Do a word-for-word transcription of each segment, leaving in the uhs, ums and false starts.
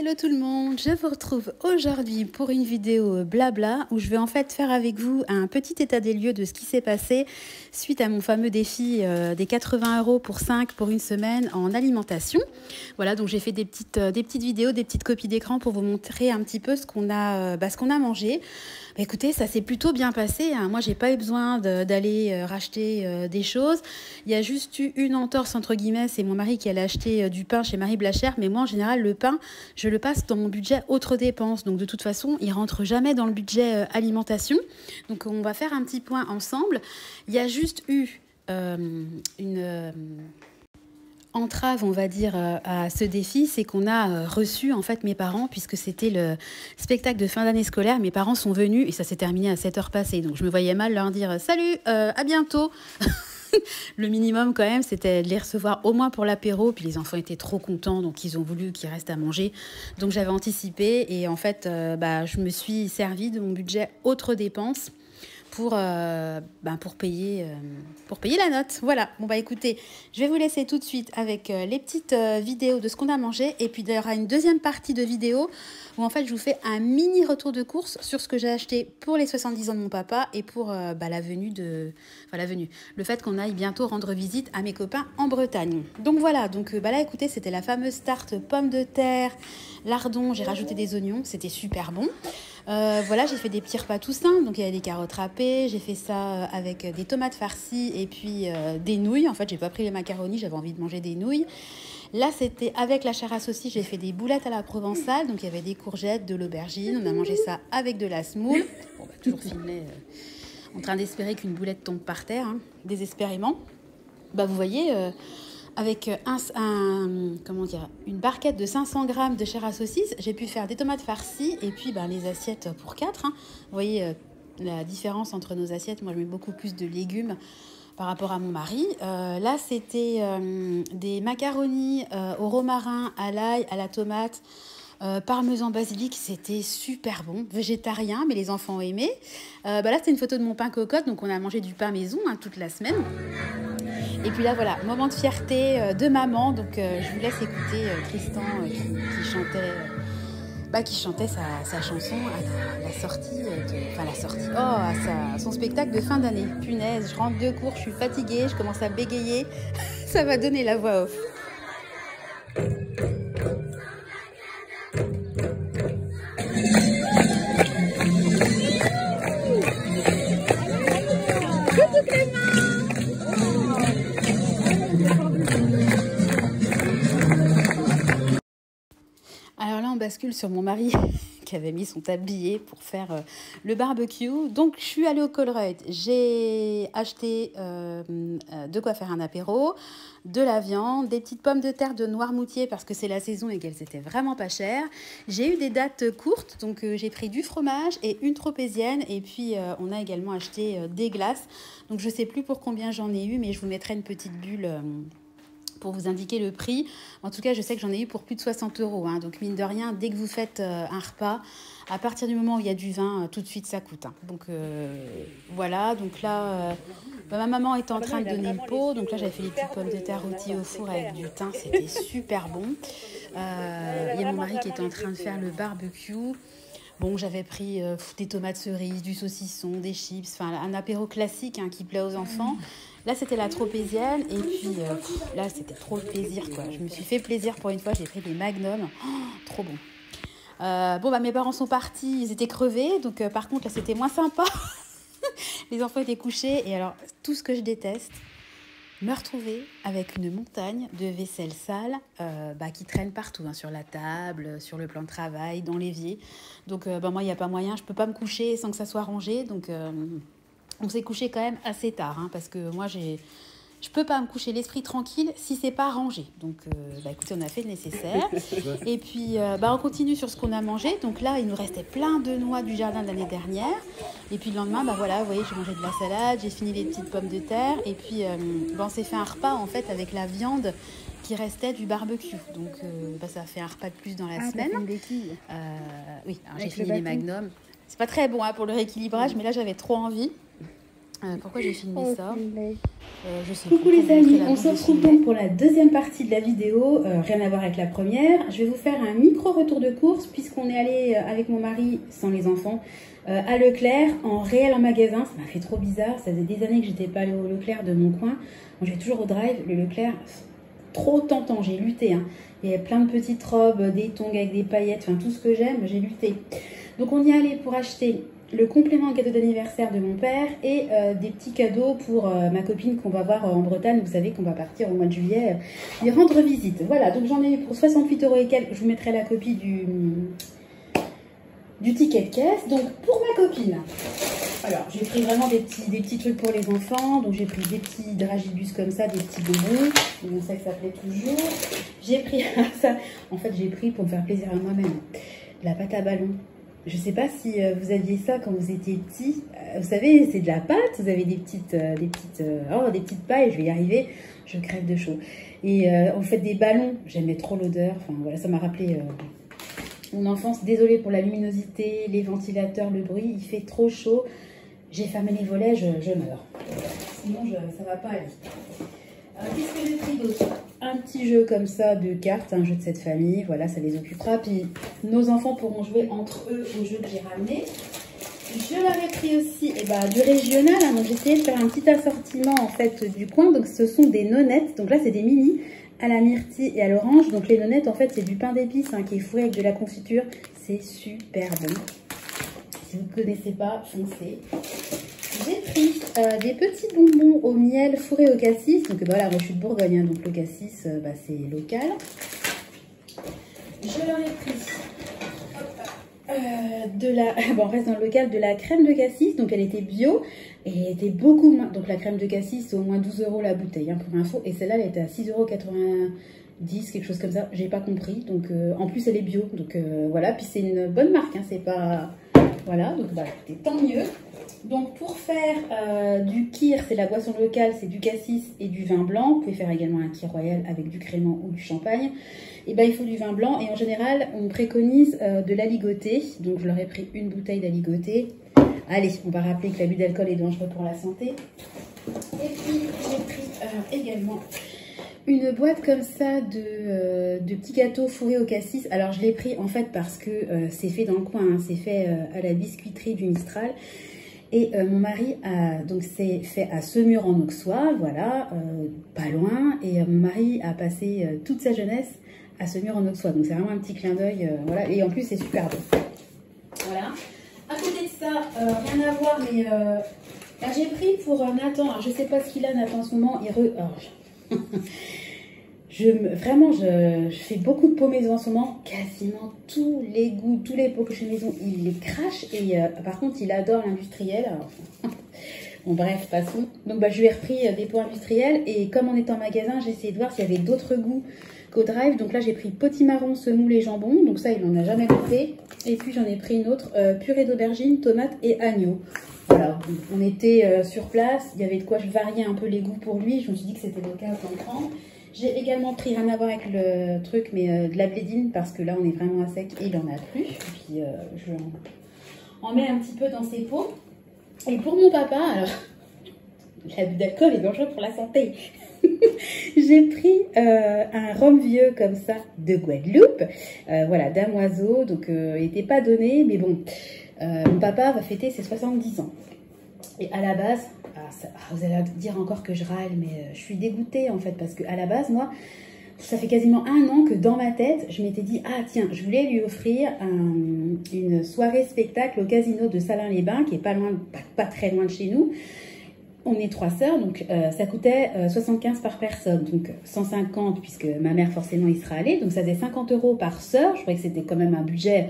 Hello tout le monde, je vous retrouve aujourd'hui pour une vidéo blabla où je vais en fait faire avec vous un petit état des lieux de ce qui s'est passé suite à mon fameux défi des quatre-vingts euros pour cinq pour une semaine en alimentation. Voilà, donc j'ai fait des petites, des petites vidéos, des petites copies d'écran pour vous montrer un petit peu ce qu'on a, bah, ce qu'on a mangé. Bah, écoutez, ça s'est plutôt bien passé, hein. Moi j'ai pas eu besoin d'aller racheter des choses. Il y a juste eu une entorse entre guillemets, c'est mon mari qui allait acheter du pain chez Marie Blacher, mais moi en général le pain, je le passe dans mon budget autres dépenses. Donc, de toute façon, il ne rentre jamais dans le budget alimentation. Donc, on va faire un petit point ensemble. Il y a juste eu euh, une euh, entrave, on va dire, euh, à ce défi. C'est qu'on a reçu, en fait, mes parents, puisque c'était le spectacle de fin d'année scolaire. Mes parents sont venus et ça s'est terminé à sept heures passées. Donc, je me voyais mal leur dire « Salut, euh, à bientôt !» Le minimum quand même, c'était de les recevoir au moins pour l'apéro. Puis les enfants étaient trop contents, donc ils ont voulu qu'ils restent à manger. Donc j'avais anticipé et en fait, euh, bah, je me suis servi de mon budget autres dépenses pour, euh, bah, pour, payer, euh, pour payer la note. Voilà, bon bah écoutez, je vais vous laisser tout de suite avec euh, les petites euh, vidéos de ce qu'on a mangé. Et puis il y aura une deuxième partie de vidéo où en fait je vous fais un mini retour de course sur ce que j'ai acheté pour les soixante-dix ans de mon papa et pour euh, bah, la venue de... Enfin la venue, le fait qu'on aille bientôt rendre visite à mes copains en Bretagne. Donc voilà, donc euh, bah, là écoutez, c'était la fameuse tarte pommes de terre, lardons, j'ai rajouté des oignons, c'était super bon. Euh, voilà, j'ai fait des petits repas tout simples, donc il y avait des carottes râpées, j'ai fait ça avec des tomates farcies et puis euh, des nouilles. En fait, j'ai pas pris les macaronis, j'avais envie de manger des nouilles. Là, c'était avec la chair à saucisse, j'ai fait des boulettes à la provençale, donc il y avait des courgettes, de l'aubergine, on a mangé ça avec de la semoule. Bon, bah, toujours filmé euh, en train d'espérer qu'une boulette tombe par terre, hein, désespérément. Bah, vous voyez... Euh, Avec un, un, comment dire, une barquette de cinq cents grammes de chair à saucisse, j'ai pu faire des tomates farcies et puis ben, les assiettes pour quatre. Hein. Vous voyez euh, la différence entre nos assiettes. Moi, je mets beaucoup plus de légumes par rapport à mon mari. Euh, là, c'était euh, des macaronis euh, au romarin, à l'ail, à la tomate, euh, parmesan basilic. C'était super bon. Végétarien, mais les enfants ont aimé. Euh, ben là, c'est une photo de mon pain cocotte. Donc, on a mangé du pain maison hein, toute la semaine. Et puis là, voilà, moment de fierté de maman. Donc, euh, je vous laisse écouter euh, Tristan euh, qui, qui chantait, euh, bah, qui chantait sa, sa chanson à la, la sortie, enfin la sortie, oh, à sa, son spectacle de fin d'année. Punaise, je rentre de cours, je suis fatiguée, je commence à bégayer. Ça va donner la voix off. Bascule sur mon mari qui avait mis son tablier pour faire euh, le barbecue. Donc, je suis allée au Colruyt. J'ai acheté euh, de quoi faire un apéro, de la viande, des petites pommes de terre de Noirmoutier parce que c'est la saison et qu'elles étaient vraiment pas chères. J'ai eu des dates courtes, donc euh, j'ai pris du fromage et une tropézienne. Et puis, euh, on a également acheté euh, des glaces. Donc, je sais plus pour combien j'en ai eu, mais je vous mettrai une petite bulle... Euh, pour vous indiquer le prix. En tout cas, je sais que j'en ai eu pour plus de soixante euros. Hein. Donc, mine de rien, dès que vous faites euh, un repas, à partir du moment où il y a du vin, euh, tout de suite, ça coûte. Hein. Donc, euh, voilà. Donc là, euh, bah, ma maman est en train de donner le pot. Donc là, j'avais fait les petites pommes de terre rôties au four avec du thym. C'était super bon. Euh, il y a mon mari qui est en train de faire le barbecue. Bon, j'avais pris euh, des tomates cerises, du saucisson, des chips, enfin un apéro classique hein, qui plaît aux enfants. Là, c'était la tropézienne et puis euh, pff, là, c'était trop le plaisir, quoi. Je me suis fait plaisir pour une fois, j'ai pris des magnums. Oh, trop bon. Euh, bon, bah mes parents sont partis, ils étaient crevés, donc euh, par contre, là, c'était moins sympa. Les enfants étaient couchés et alors, tout ce que je déteste... me retrouver avec une montagne de vaisselle sale euh, bah, qui traîne partout, hein, sur la table, sur le plan de travail, dans l'évier. Donc, euh, bah, moi, il n'y a pas moyen, je ne peux pas me coucher sans que ça soit rangé. Donc, euh, on s'est couché quand même assez tard, hein, parce que moi, j'ai... je ne peux pas me coucher l'esprit tranquille si ce n'est pas rangé. Donc, euh, bah, écoutez, on a fait le nécessaire. Et puis, euh, bah, on continue sur ce qu'on a mangé. Donc là, il nous restait plein de noix du jardin de l'année dernière. Et puis, le lendemain, bah, voilà, vous voyez, j'ai mangé de la salade, j'ai fini les petites pommes de terre. Et puis, euh, bah, on s'est fait un repas, en fait, avec la viande qui restait du barbecue. Donc, euh, bah, ça a fait un repas de plus dans la ah, semaine. Une béquille. Euh, oui, j'ai fini les magnums. C'est pas très bon hein, pour le rééquilibrage, mmh. mais là, j'avais trop envie. Euh, pourquoi j'ai filmé oh, ça euh, je sais. Coucou les amis, on se retrouve donc pour la deuxième partie de la vidéo, euh, rien à voir avec la première. Je vais vous faire un micro retour de course puisqu'on est allé euh, avec mon mari, sans les enfants, euh, à Leclerc, en réel en magasin. Ça m'a fait trop bizarre, ça faisait des années que j'étais pas allée au Leclerc de mon coin. J'ai toujours au drive, le Leclerc, trop tentant, j'ai lutté. Hein. Il y avait plein de petites robes, des tongs avec des paillettes, enfin tout ce que j'aime, j'ai lutté. Donc on y est allé pour acheter le complément cadeau d'anniversaire de mon père et euh, des petits cadeaux pour euh, ma copine qu'on va voir euh, en Bretagne. Vous savez qu'on va partir au mois de juillet euh, lui rendre visite. Voilà, donc j'en ai eu pour soixante-huit euros et quelques. Je vous mettrai la copie du, du ticket de caisse. Donc pour ma copine, alors j'ai pris vraiment des petits, des petits trucs pour les enfants. Donc j'ai pris des petits dragibus comme ça, des petits bonbons. Donc ça, que ça plaît toujours. J'ai pris ça. En fait, j'ai pris pour me faire plaisir à moi-même. La pâte à ballon. Je ne sais pas si vous aviez ça quand vous étiez petit. Vous savez, c'est de la pâte. Vous avez des petites, des petites, oh, des petites pailles. Je vais y arriver. Je crève de chaud. Et euh, on fait des ballons. J'aimais trop l'odeur. Enfin voilà, ça m'a rappelé euh, mon enfance. Désolée pour la luminosité, les ventilateurs, le bruit. Il fait trop chaud. J'ai fermé les volets. Je, je meurs. Sinon, je, ça ne va pas aller. Qu'est-ce que j'ai pris d'autre? Un petit jeu comme ça de cartes, un jeu de cette famille, voilà, ça les occupera. Puis nos enfants pourront jouer entre eux au jeu que j'ai ramené. Je leur ai pris aussi eh ben, du régional, hein, donc j'ai essayé de faire un petit assortiment en fait du coin. Donc ce sont des nonnettes, donc là c'est des mini à la myrtille et à l'orange. Donc les nonnettes en fait c'est du pain d'épices hein, qui est fourré avec de la confiture, c'est super bon. Si vous ne connaissez pas, foncez. J'ai pris euh, des petits bonbons au miel fourrés au cassis. Donc voilà, moi je suis de Bourgogne, hein, donc le cassis, euh, bah, c'est local. Je leur ai pris euh, de la... Bon, on reste dans le local, de la crème de cassis. Donc elle était bio et elle était beaucoup moins... Donc la crème de cassis, c'est au moins douze euros la bouteille, hein, pour info. Et celle-là, elle était à six euros quatre-vingt-dix, quelque chose comme ça. J'ai pas compris. Donc euh, en plus, elle est bio. Donc euh, voilà, puis c'est une bonne marque, hein, c'est pas... Voilà, donc bah, tant mieux. Donc pour faire euh, du kir, c'est la boisson locale, c'est du cassis et du vin blanc. Vous pouvez faire également un kir royal avec du crément ou du champagne. Et ben il faut du vin blanc et en général on préconise euh, de l'aligoté. Donc je leur ai pris une bouteille d'aligoté. Allez, on va rappeler que l'abus d'alcool est dangereux pour la santé. Et puis j'ai pris euh, également une boîte comme ça de, euh, de petits gâteaux fourrés au cassis. Alors je l'ai pris en fait parce que euh, c'est fait dans le coin, hein. C'est fait euh, à la biscuiterie du Mistral. Et euh, mon mari a donc c'est fait à Semur-en-Auxois, voilà, euh, pas loin. Et euh, mon mari a passé euh, toute sa jeunesse à Semur-en-Auxois. Donc c'est vraiment un petit clin d'œil, euh, voilà. Et en plus c'est super bon. Voilà. À côté de ça, euh, rien à voir, mais euh, là j'ai pris pour euh, Nathan. Alors je sais pas ce qu'il a Nathan en ce moment. Il re... oh, je me... Vraiment, je... je fais beaucoup de pots maison en ce moment. Quasiment tous les goûts, tous les pots que je fais maison, il les crache. Et euh, par contre, il adore l'industriel. Alors... bon, bref, passons. Donc, bah, je lui ai repris euh, des pots industriels. Et comme on est en magasin, j'ai essayé de voir s'il y avait d'autres goûts qu'au drive. Donc là, j'ai pris potimarron, semoule et jambon. Donc ça, il n'en a jamais goûté. Et puis, j'en ai pris une autre. Euh, purée d'aubergine, tomate et agneau. Voilà, on était euh, sur place. Il y avait de quoi je variais un peu les goûts pour lui. Je me suis dit que c'était le cas pour le prendre. J'ai également pris, rien à voir avec le truc, mais euh, de la blédine, parce que là, on est vraiment à sec et il en a plus. Puis, euh, je en mets un petit peu dans ses pots. Et pour mon papa, alors, l'abus d'alcool est dangereux pour la santé. J'ai pris euh, un rhum vieux comme ça de Guadeloupe. Euh, voilà, d'un oiseau, donc euh, il n'était pas donné, mais bon, euh, mon papa va fêter ses soixante-dix ans. Et à la base, ah, ça, ah, vous allez dire encore que je râle, mais euh, je suis dégoûtée en fait, parce que à la base, moi, ça fait quasiment un an que dans ma tête, je m'étais dit, ah tiens, je voulais lui offrir un, une soirée spectacle au casino de Salins-les-Bains, qui est pas loin, pas, pas très loin de chez nous. On est trois sœurs, donc euh, ça coûtait euh, soixante-quinze par personne, donc cent cinquante, puisque ma mère forcément y sera allée, donc ça faisait cinquante euros par sœur. Je croyais que c'était quand même un budget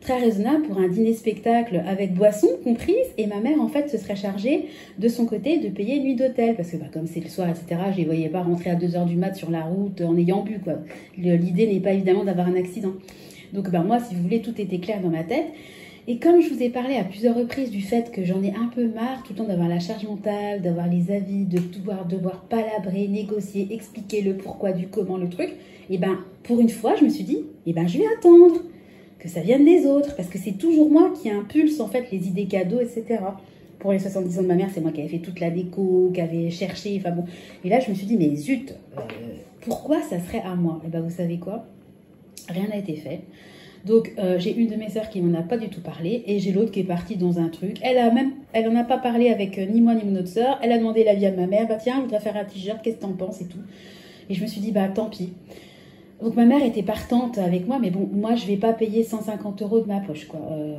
très raisonnable pour un dîner-spectacle avec boisson comprise. Et ma mère, en fait, se serait chargée de son côté de payer nuit d'hôtel. Parce que bah, comme c'est le soir, et cetera, je ne les voyais pas rentrer à deux heures du mat sur la route en ayant bu, quoi. L'idée n'est pas évidemment d'avoir un accident. Donc bah, moi, si vous voulez, tout était clair dans ma tête. Et comme je vous ai parlé à plusieurs reprises du fait que j'en ai un peu marre tout le temps d'avoir la charge mentale, d'avoir les avis, de devoir, devoir palabrer, négocier, expliquer le pourquoi, du comment, le truc, et ben pour une fois, je me suis dit, et ben je vais attendre que ça vienne des autres, parce que c'est toujours moi qui impulse en fait les idées cadeaux, et cetera. pour les soixante-dix ans de ma mère, c'est moi qui avais fait toute la déco, qui avait cherché, enfin bon. Et là, je me suis dit, mais zut, euh, pourquoi ça serait à moi? Et bien, vous savez quoi? Rien n'a été fait. Donc, euh, j'ai une de mes sœurs qui m'en a pas du tout parlé et j'ai l'autre qui est partie dans un truc. Elle a même, elle en a pas parlé avec euh, ni moi ni mon autre sœur. Elle a demandé l'avis à ma mère. Bah tiens, je voudrais faire un t-shirt, qu'est-ce que t'en penses et tout. Et je me suis dit, bah tant pis. Donc, ma mère était partante avec moi, mais bon, moi, je vais pas payer cent cinquante euros de ma poche, quoi. Euh,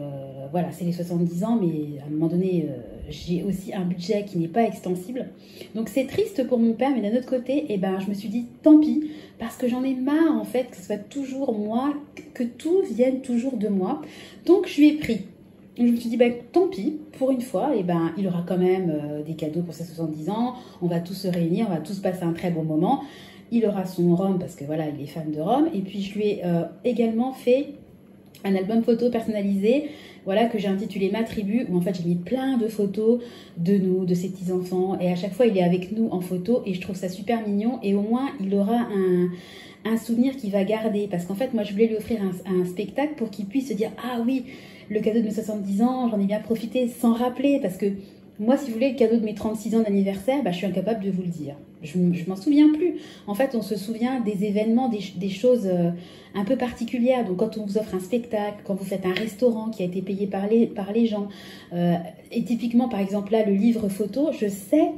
voilà, c'est les soixante-dix ans, mais à un moment donné, euh, j'ai aussi un budget qui n'est pas extensible. Donc, c'est triste pour mon père, mais d'un autre côté, eh ben, je me suis dit, tant pis, parce que j'en ai marre, en fait, que ce soit toujours moi, que tout vienne toujours de moi. Donc, je lui ai pris. Donc, je me suis dit, bah, tant pis, pour une fois, eh ben, il aura quand même euh, des cadeaux pour ses soixante-dix ans. On va tous se réunir, on va tous passer un très bon moment. Il aura son rhum parce que voilà, il est fan de rhum. Et puis, je lui ai euh, également fait un album photo personnalisé, voilà, que j'ai intitulé Ma Tribu, où en fait, j'ai mis plein de photos de nous, de ses petits-enfants. Et à chaque fois, il est avec nous en photo et je trouve ça super mignon. Et au moins, il aura un, un souvenir qu'il va garder. Parce qu'en fait, moi, je voulais lui offrir un, un spectacle pour qu'il puisse se dire « Ah oui, le cadeau de mes soixante-dix ans, j'en ai bien profité, sans rappeler. » Parce que moi, si vous voulez, le cadeau de mes trente-six ans d'anniversaire, bah, je suis incapable de vous le dire. Je ne m'en souviens plus. En fait, on se souvient des événements, des, des choses euh, un peu particulières. Donc, quand on vous offre un spectacle, quand vous faites un restaurant qui a été payé par les, par les gens, euh, et typiquement, par exemple, là, le livre photo, je sais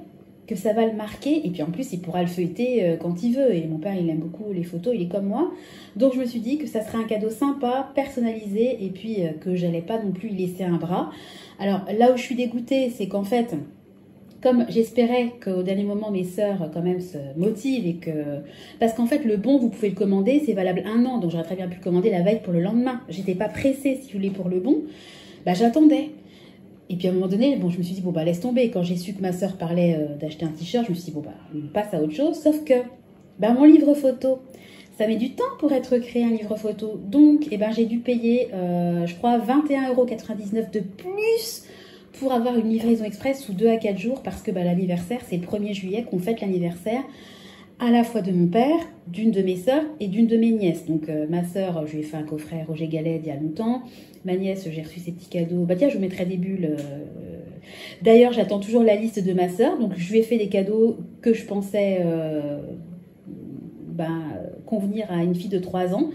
que ça va le marquer. Et puis, en plus, il pourra le feuilleter euh, quand il veut. Et mon père, il aime beaucoup les photos, il est comme moi. Donc, je me suis dit que ça serait un cadeau sympa, personnalisé, et puis euh, que j'allais pas non plus y laisser un bras. Alors, là où je suis dégoûtée, c'est qu'en fait, comme j'espérais qu'au dernier moment, mes sœurs quand même se motivent et que... Parce qu'en fait, le bon, vous pouvez le commander, c'est valable un an. Donc, j'aurais très bien pu le commander la veille pour le lendemain. J'étais pas pressée, si vous voulez, pour le bon. Bah, j'attendais. Et puis, à un moment donné, bon, je me suis dit, bon, bah, laisse tomber. Quand j'ai su que ma sœur parlait euh, d'acheter un t-shirt, je me suis dit, bon, bah, on passe à autre chose. Sauf que, bah, mon livre photo... Ça met du temps pour être créé, un livre photo. Donc, eh ben, j'ai dû payer, euh, je crois, vingt et un euros quatre-vingt-dix-neuf de plus pour avoir une livraison express sous deux à quatre jours parce que bah, l'anniversaire, c'est le premier juillet qu'on fête l'anniversaire à la fois de mon père, d'une de mes sœurs et d'une de mes nièces. Donc, euh, ma sœur, je lui ai fait un coffret Roger Gallet il y a longtemps. Ma nièce, j'ai reçu ses petits cadeaux. Bah tiens, je vous mettrai des bulles... Euh, D'ailleurs, j'attends toujours la liste de ma sœur. Donc, je lui ai fait des cadeaux que je pensais... Euh, bah, convenir à une fille de trois ans.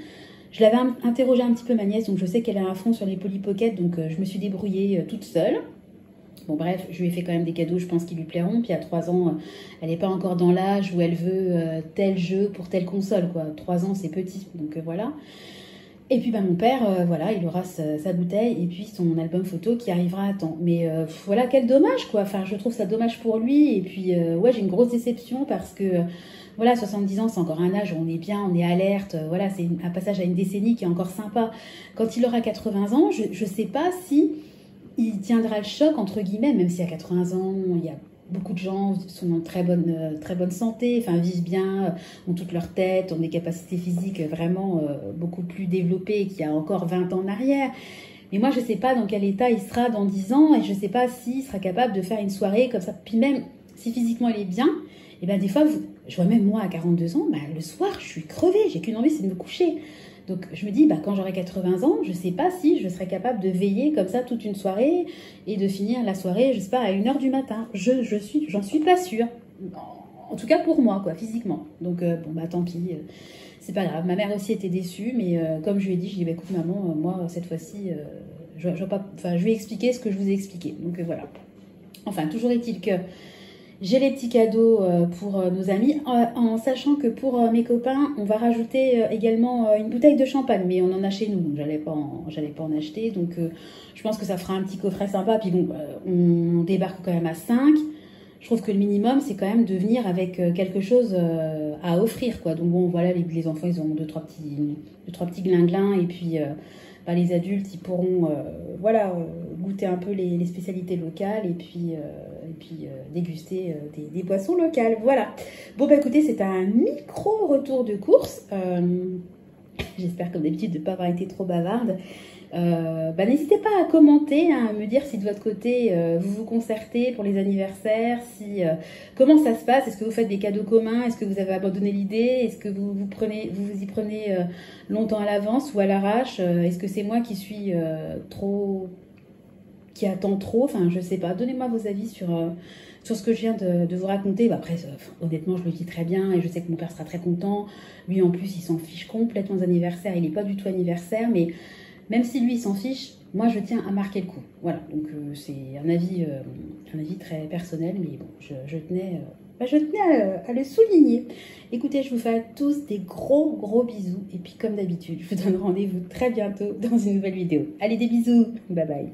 Je l'avais interrogée un petit peu, ma nièce, donc je sais qu'elle a un fond sur les polypockets, donc je me suis débrouillée toute seule. Bon bref, je lui ai fait quand même des cadeaux, je pense qu'ils lui plairont. Puis à trois ans, elle n'est pas encore dans l'âge où elle veut tel jeu pour telle console, quoi. trois ans, c'est petit, donc voilà. Et puis bah, mon père, euh, voilà, il aura sa, sa bouteille et puis son album photo qui arrivera à temps. Mais euh, voilà, quel dommage, quoi. Enfin, je trouve ça dommage pour lui. Et puis, euh, ouais, j'ai une grosse déception parce que, euh, voilà, soixante-dix ans, c'est encore un âge où on est bien, on est alerte. Euh, voilà, c'est un passage à une décennie qui est encore sympa. Quand il aura quatre-vingts ans, je, je sais pas si il tiendra le choc, entre guillemets, même si à quatre-vingts ans, il y a... Beaucoup de gens sont en très bonne, très bonne santé, enfin, vivent bien, ont toute leur tête, ont des capacités physiques vraiment euh, beaucoup plus développées qu'il y a encore vingt ans en arrière. Mais moi, je ne sais pas dans quel état il sera dans dix ans et je ne sais pas s'il sera capable de faire une soirée comme ça. Puis même, si physiquement il est bien, et ben des fois, vous, je vois même moi à quarante-deux ans, ben, le soir, je suis crevée, j'ai qu'une envie, c'est de me coucher. Donc, je me dis, bah, quand j'aurai quatre-vingts ans, je ne sais pas si je serai capable de veiller comme ça toute une soirée et de finir la soirée, je ne sais pas, à une heure du matin. Je, je suis, j'en suis pas sûre. En tout cas, pour moi, quoi, physiquement. Donc, euh, bon, bah, tant pis. Euh, c'est pas grave. Ma mère aussi était déçue, mais euh, comme je lui ai dit, je lui ai dit, bah, écoute, maman, euh, moi, cette fois-ci, euh, je, je, je, je vais expliquer ce que je vous ai expliqué. Donc, euh, voilà. Enfin, toujours est-il que... J'ai les petits cadeaux pour nos amis, en sachant que pour mes copains, on va rajouter également une bouteille de champagne, mais on en a chez nous, donc j'allais pas, pas en acheter, donc je pense que ça fera un petit coffret sympa, puis bon, on débarque quand même à cinq, je trouve que le minimum, c'est quand même de venir avec quelque chose à offrir, quoi. Donc bon, voilà, les, les enfants, ils ont deux, trois petits, deux, trois petits glinglins, et puis... Bah, les adultes, ils pourront euh, voilà, goûter un peu les, les spécialités locales et puis, euh, et puis euh, déguster euh, des, des boissons locales. Voilà. Bon, bah écoutez, c'est un micro-retour de course. Euh, J'espère, comme d'habitude, de ne pas avoir été trop bavarde. Euh, bah, n'hésitez pas à commenter, hein, à me dire si de votre côté, euh, vous vous concertez pour les anniversaires, si, euh, comment ça se passe, est-ce que vous faites des cadeaux communs, est-ce que vous avez abandonné l'idée, est-ce que vous vous, prenez, vous vous y prenez euh, longtemps à l'avance ou à l'arrache, euh, est-ce que c'est moi qui suis euh, trop... qui attend trop. Enfin, je sais pas. Donnez-moi vos avis sur, euh, sur ce que je viens de, de vous raconter. Bah, après, euh, honnêtement, je le dis très bien et je sais que mon père sera très content. Lui, en plus, il s'en fiche complètement des anniversaires. Il n'est pas du tout anniversaire, mais même si lui, il s'en fiche, moi, je tiens à marquer le coup. Voilà, donc euh, c'est un avis, euh, un avis très personnel, mais bon, je, je tenais... Euh, Je tenais à le souligner. Écoutez, je vous fais à tous des gros gros bisous. Et puis comme d'habitude, je vous donne rendez-vous très bientôt dans une nouvelle vidéo. Allez, des bisous. Bye bye.